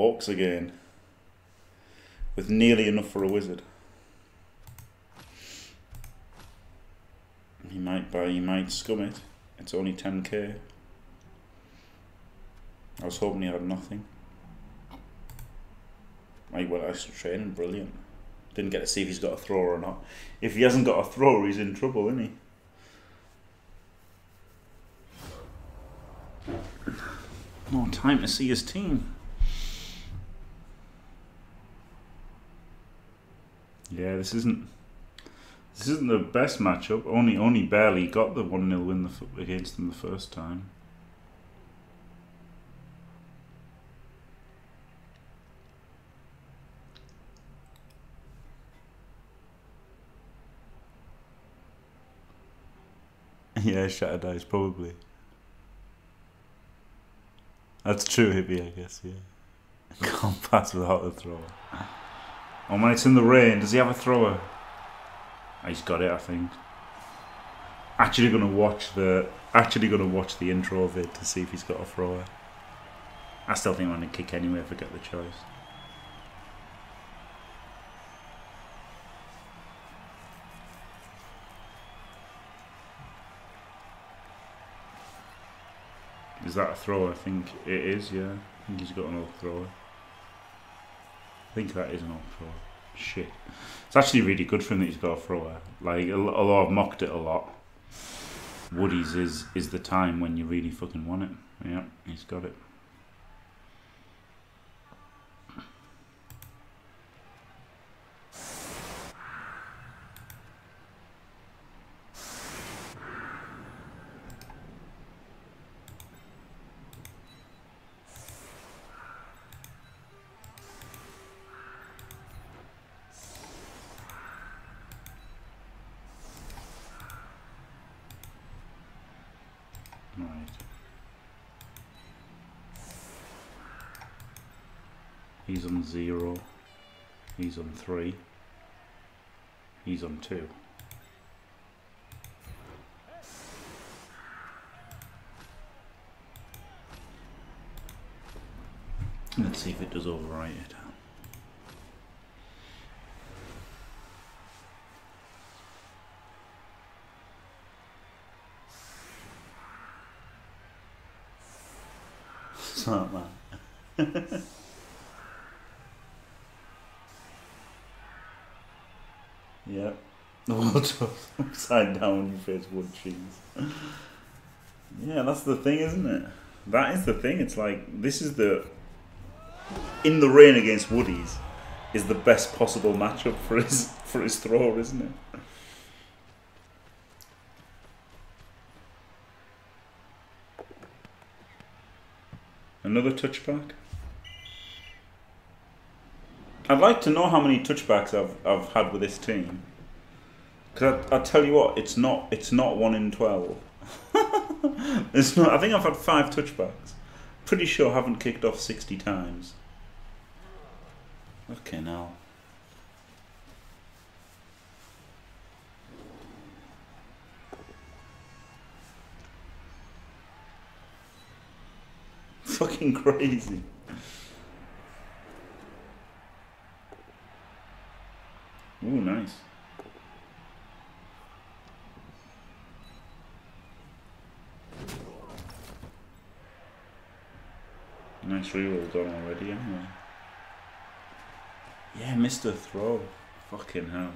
Orcs again. With nearly enough for a wizard. He might scum it. It's only 10k. I was hoping he had nothing. I went extra training, brilliant. Didn't get to see if he's got a throw or not. If he hasn't got a throw, he's in trouble, isn't he? No time to see his team. Yeah, this isn't the best matchup. Only barely got the 1-0 win against them the first time. Yeah, Shattered Eyes, probably. That's true, Hippie, I guess, yeah. Can't pass without a thrower. Oh, when it's in the rain, does he have a thrower? Oh, he's got it, I think. Actually gonna watch the intro of it to see if he's got a thrower. I still think I'm gonna kick anyway if I get the choice. Is that a throw? I think it is, yeah. I think he's got an old thrower. I think that is an old thrower. Shit. It's actually really good for him that he's got a thrower. Like, although I've mocked it a lot, Woody's is the time when you really fucking want it. Yeah, he's got it. He's on 0, he's on 3, he's on 2. Let's see if it does overwrite it. Smart man. Yeah, the world's upside down when you face wood cheese. Yeah, that's the thing, isn't it? That is the thing. It's like, this is the... In the rain against Woody's is the best possible matchup for his thrower, isn't it? Another touchback? I'd like to know how many touchbacks I've had with this team. Cause I tell you what, it's not 1 in 12. It's not. I think I've had 5 touchbacks. Pretty sure I haven't kicked off 60 times. Okay, now. Fucking crazy. Ooh, nice. Nice reroll done already, anyway. Yeah, missed a throw. Fucking hell.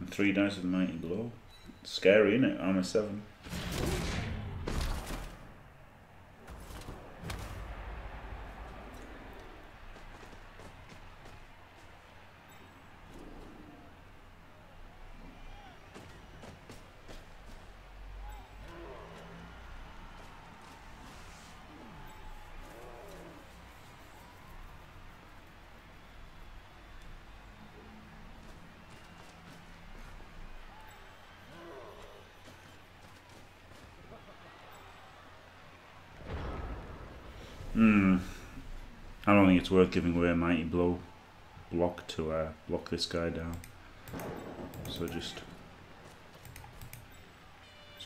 And 3 dice with mighty blow. It's scary, isn't it? I'm a 7. I don't think it's worth giving away a mighty blow block to block this guy down. So just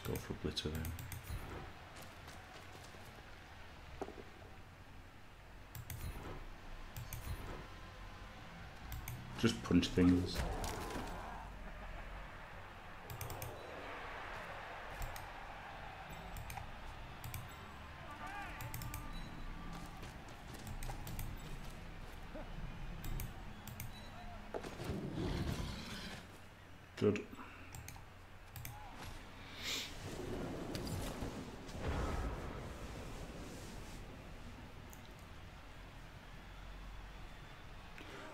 go for a blitzer then. Just punch things. Good.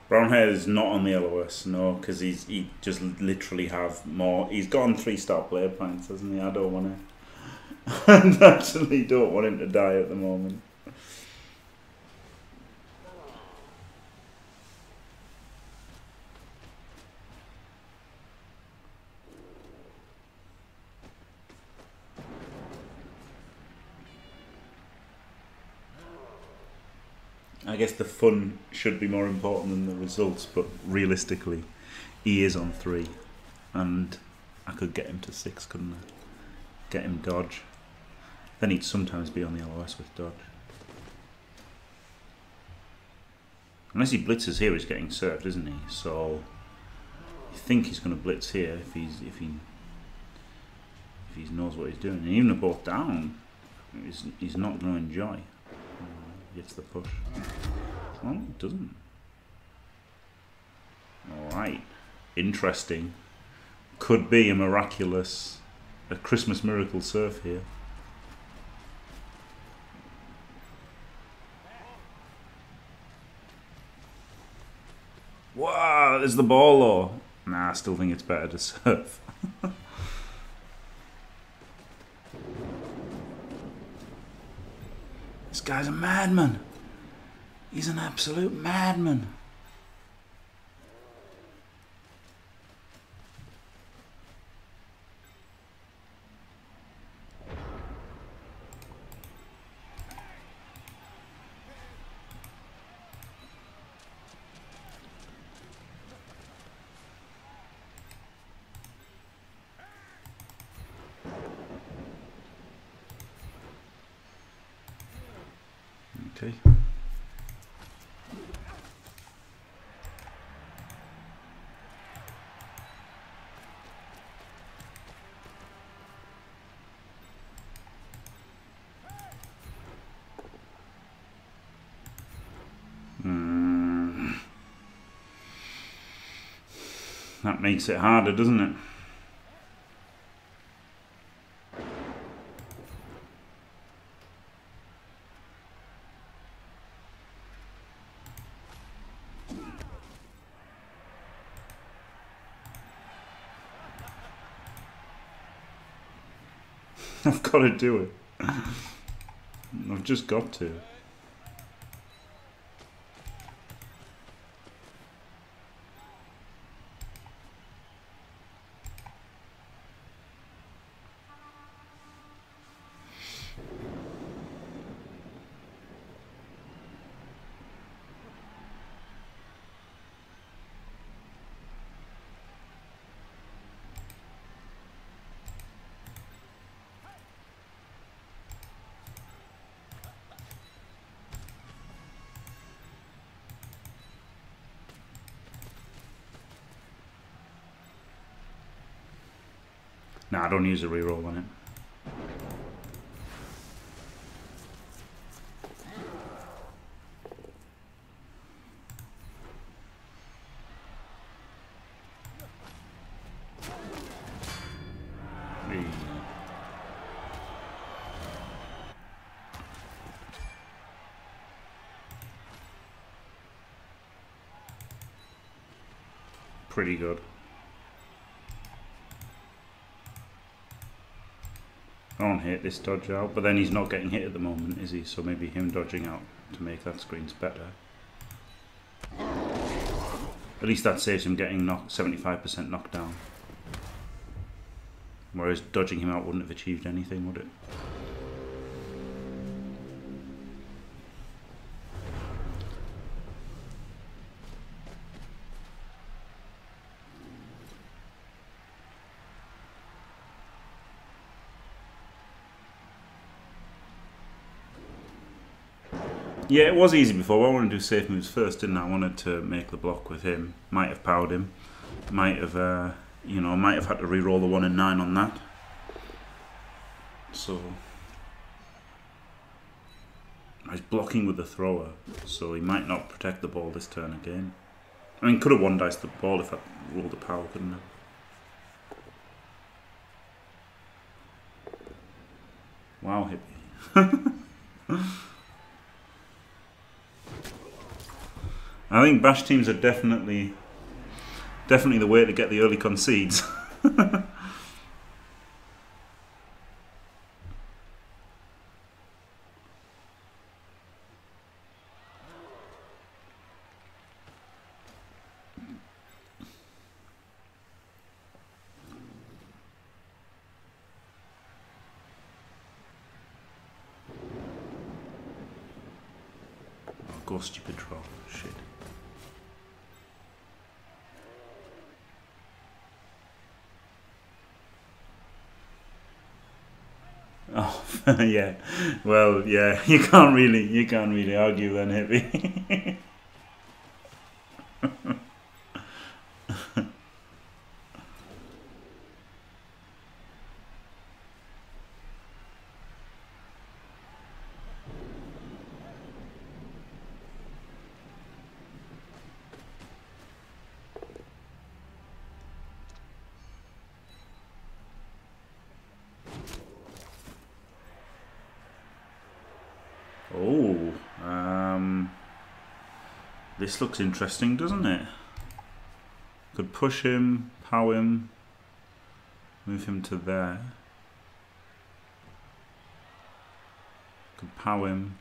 Brown hair is not on the LOS, no, because he just literally have more. He's gone 3-star player points, hasn't he? I don't want to. I actually don't want him to die at the moment. I guess the fun should be more important than the results, but realistically, he is on 3, and I could get him to 6, couldn't I? Get him dodge. Then he'd sometimes be on the LOS with dodge. Unless he blitzes here, he's getting served, isn't he? So I think he's going to blitz here if he knows what he's doing. And even if both down, he's not going to enjoy. Gets the push. Well, it doesn't. Alright. Interesting. Could be a miraculous, a Christmas miracle surf here. Wow, there's the ball though. Nah, I still think it's better to surf. This guy's a madman. He's an absolute madman. Okay. That makes it harder, doesn't it? I've got to do it. I've just got to. Nah, I don't use a reroll on it. Pretty good. I don't hate this dodge out, but then he's not getting hit at the moment, is he? So maybe him dodging out to make that screen's better. At least that saves him getting 75% knockdown. Whereas dodging him out wouldn't have achieved anything, would it? Yeah, it was easy before, but I wanted to do safe moves first, didn't I? I wanted to make the block with him. Might have powered him. Might have, you know, might have had to re-roll the 1 and 9 on that. So I was blocking with the thrower, so he might not protect the ball this turn again. I mean, could have one diced the ball if I rolled the power, couldn't I? Wow, hippie. I think bash teams are definitely the way to get the early concedes. Stupid troll. Shit. Oh, yeah. Well, yeah. You can't really argue then, hippie. This looks interesting, doesn't it? Could push him, power him, move him to there. Could power him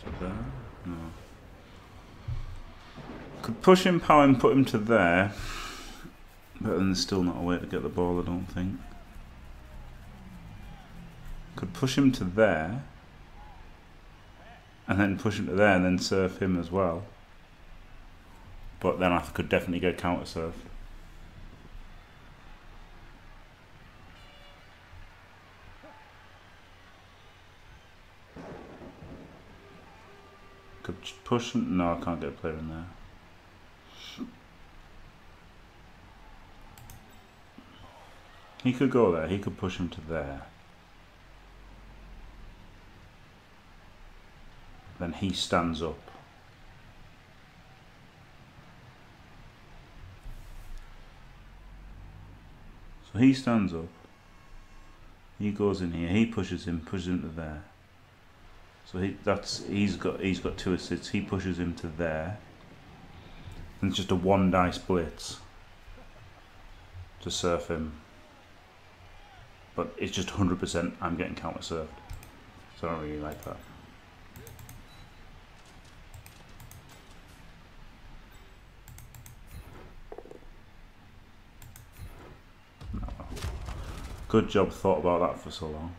to there. No. Could push him, power him, put him to there. But then there's still not a way to get the ball, I don't think. Could push him to there. And then push him to there and then surf him as well. But then I could definitely go counter surf. Could push him. No, I can't get a player in there. He could go there. He could push him to there. Then he stands up. So he stands up. He goes in here. He pushes him to there. So he's got 2 assists. He pushes him to there. And it's just a 1 dice blitz to surf him. But it's just 100%. I'm getting counter surfed. So I don't really like that. Good job, thought about that for so long.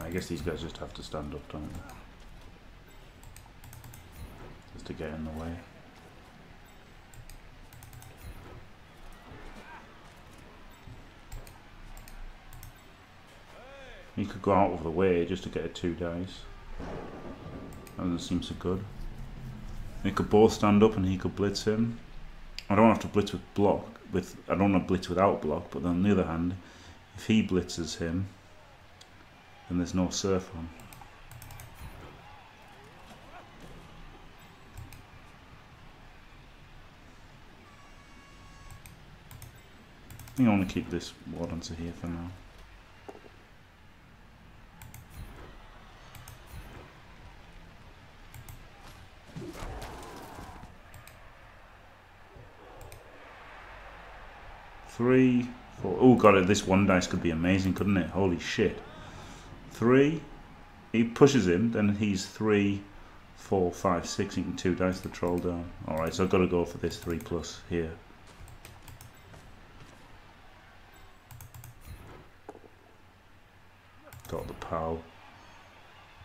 I guess these guys just have to stand up, don't they? Just to get in the way. You could go out of the way just to get a 2 dice. That doesn't seem so good. They could both stand up and he could blitz him. I don't have to blitz with block. I don't want to blitz without block, but then on the other hand, if he blitzes him, then there's no surf on. I think I want to keep this ward onto here for now. Three, four. Oh god, this 1 dice could be amazing, couldn't it? Holy shit. 3, he pushes him, then he's 3, 4, 5, 6. He can 2 dice the troll down. Alright, so I've got to go for this 3+ here. Got the pal.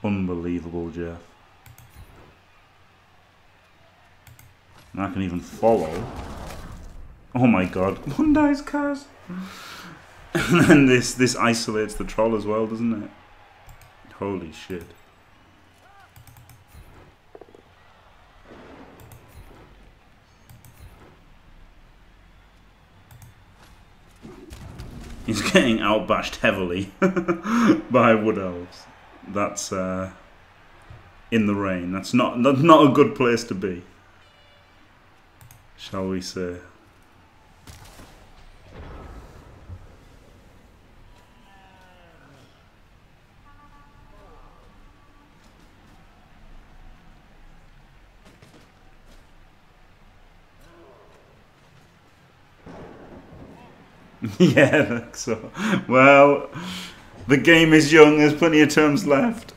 Unbelievable, Jeff. And I can even follow. Oh my god, one dies, Kaz. And then this isolates the troll as well, doesn't it? Holy shit. He's getting outbashed heavily by Wood Elves. That's in the rain. That's not a good place to be, shall we say. Yeah, so, well, the game is young, there's plenty of terms left.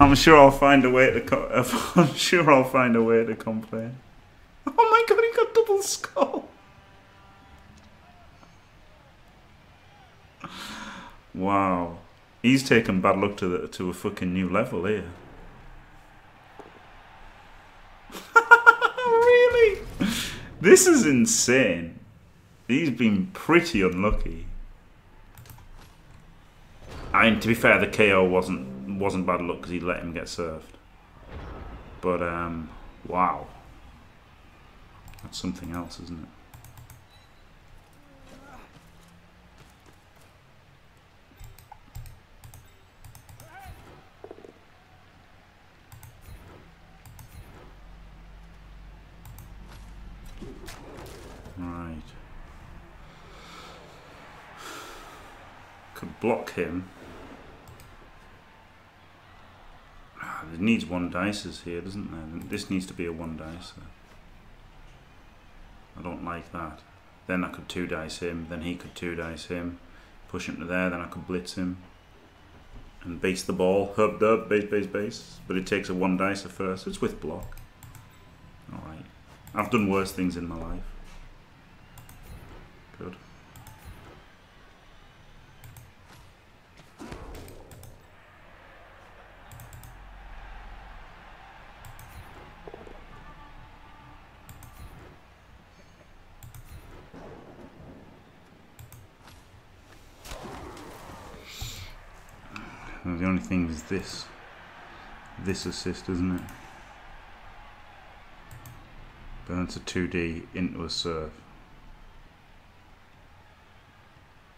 I'm sure I'll find a way to complain. Oh my god, he got double skull. Wow. He's taken bad luck to a fucking new level here. Really? This is insane. He's been pretty unlucky. I mean, to be fair, the KO wasn't bad luck because he let him get served. But wow, that's something else, isn't it? Right. Could block him. Ah, it needs one dices here, doesn't there? This needs to be a one dicer. I don't like that. Then I could two dice him, then he could two dice him. Push him to there, then I could blitz him. And base the ball. Hub dub, base. But it takes a one dicer first. It's with block. Alright. I've done worse things in my life. Good. The only thing is this assist, isn't it? But that's a 2D into a serve,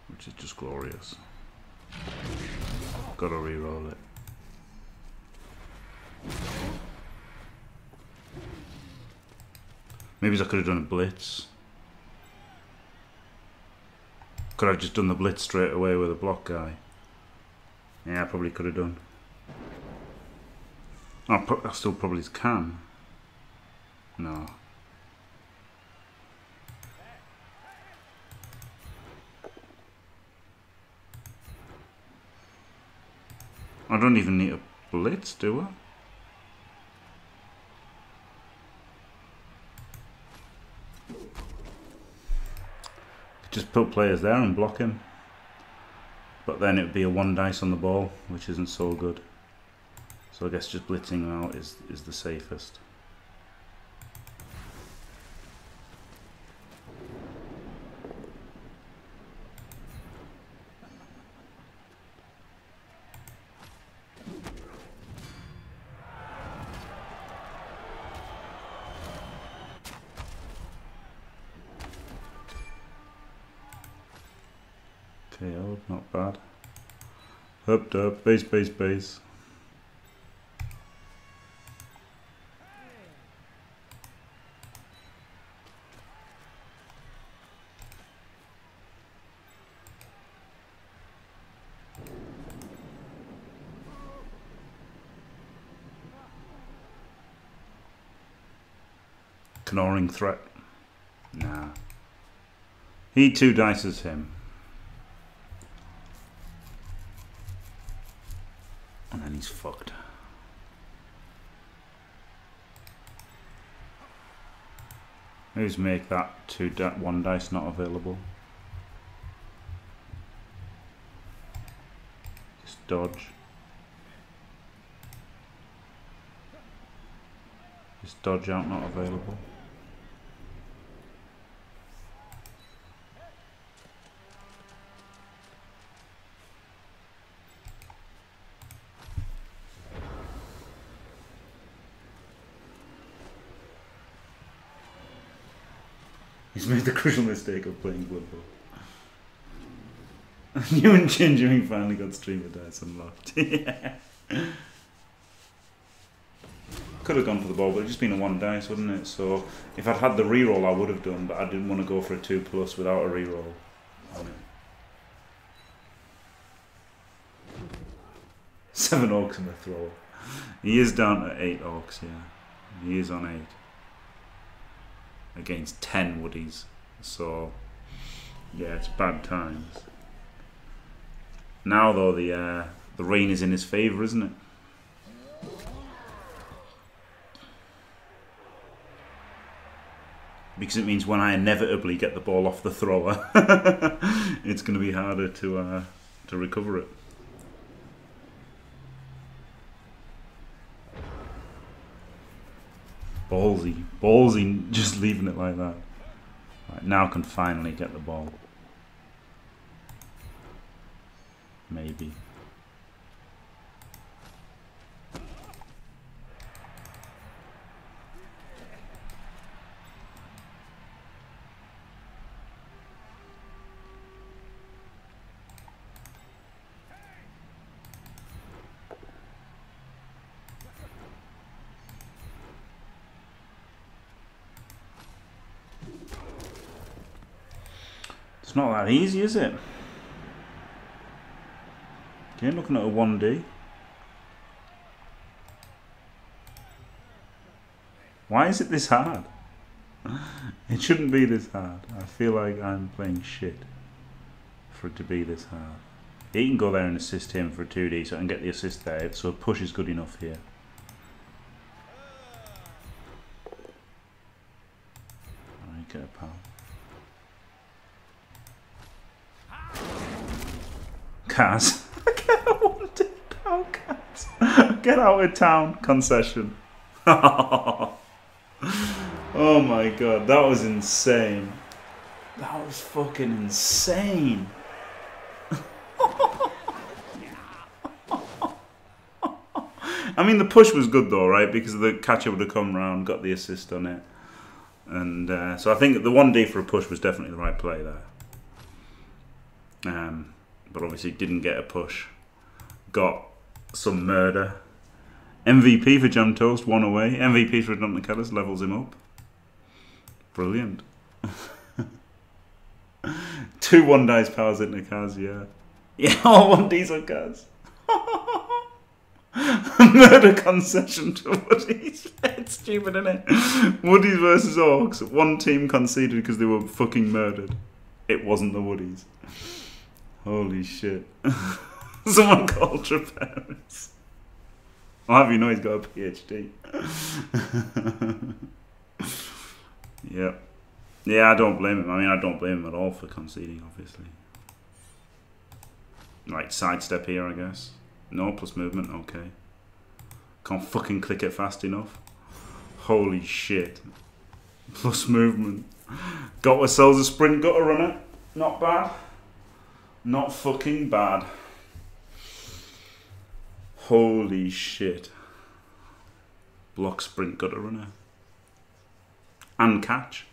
which is just glorious. Gotta reroll it. Maybe I could have done a blitz. Could have just done the blitz straight away with a block guy. Yeah, I probably could have done. I still probably can. No. I don't even need a blitz, do I? Just put players there and block him. But then it would be a one dice on the ball, which isn't so good. So I guess just blitzing out is the safest. KO'd, not bad. Up, up, base. Ignoring threat. Nah. He two dices him. He's fucked. Who's make that one dice not available? Just dodge. Just dodge out, not available. He's made the crucial mistake of playing Blood Bowl. You and Gingering finally got Streamer Dice unlocked. Yeah. Could have gone for the ball, but it'd just been a one dice, wouldn't it? So if I'd had the reroll, I would have done, but I didn't want to go for a 2+ without a reroll. On it. 7 orcs in the throw. He is down at 8 orcs, yeah. He is on 8. Against 10 woodies, so yeah, it's bad times. Now though, the rain is in his favour, isn't it? Because it means when I inevitably get the ball off the thrower, it's going to be harder to recover it. Ballsy. Ballsy, just leaving it like that. Right, now I can finally get the ball. Maybe. It's not that easy, is it? Okay, looking at a 1D. Why is it this hard? It shouldn't be this hard. I feel like I'm playing shit for it to be this hard. He can go there and assist him for a 2D, so I can get the assist there, so a push is good enough here. Alright, get a pal. Cars. Get out of town, get out of town, concession. Oh my god, that was insane. That was fucking insane. I mean, the push was good though, right? Because the catcher would have come round, got the assist on it. And so I think the 1D for a push was definitely the right play there. But obviously didn't get a push. Got some murder. MVP for Jam Toast, 1 away. MVP for Adam McKellis, levels him up. Brilliant. 2 1 dice powers into Kaz, yeah. Yeah, oh, 1Ds on Kaz. Murder concession to Woodies. It's stupid, isn't it? Woodies versus Orcs. One team conceded because they were fucking murdered. It wasn't the Woodies. Holy shit. Someone called Ultra Paris. I'll have you know he's got a PhD. Yep. Yeah, I don't blame him. I mean, I don't blame him at all for conceding, obviously. Like, sidestep here, I guess. No, plus movement, okay. Can't fucking click it fast enough. Holy shit. Plus movement. Got ourselves a sprint gutter runner. Not bad. Not fucking bad. Holy shit. Block, sprint, gutter runner. And catch.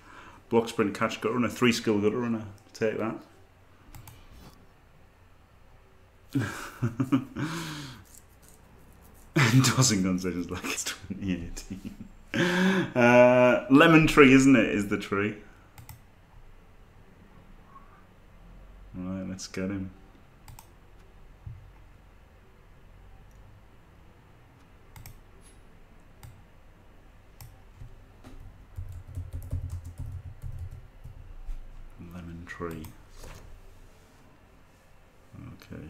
Block, sprint, catch, gutter runner. 3-skill gutter runner. Take that. Endorsing concessions like it's 2018. Lemon tree, isn't it, is the tree. Alright, let's get him. Lemon tree. Okay.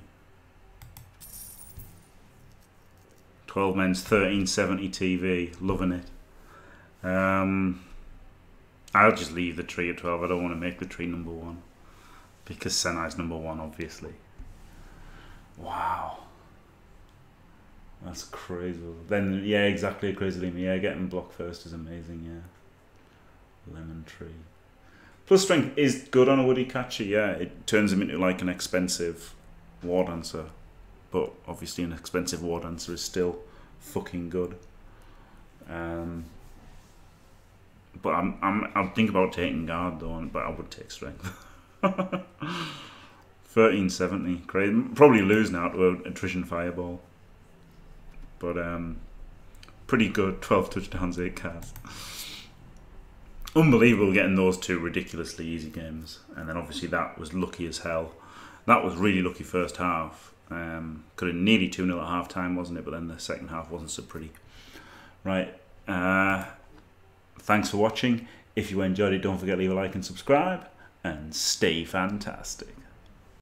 12 men's 1370 TV. Loving it. I'll just leave the tree at 12. I don't want to make the tree number 1. Because Senai's number 1, obviously. Wow. That's crazy. Then, yeah, exactly, a crazy limit. Yeah, getting block first is amazing, yeah. Lemon tree. Plus strength is good on a woody catcher, yeah. It turns him into, like, an expensive war dancer. But, obviously, an expensive war dancer is still fucking good. But I'm thinking about taking guard though, but I would take strength. 1370, crazy. Probably lose now to an attrition fireball. But pretty good. 12 touchdowns, 8 cards. Unbelievable getting those two ridiculously easy games, and then obviously that was lucky as hell. That was really lucky first half. Could have nearly 2-0 at half time, wasn't it? But then the second half wasn't so pretty. Right. Thanks for watching. If you enjoyed it, don't forget to leave a like and subscribe, and stay fantastic.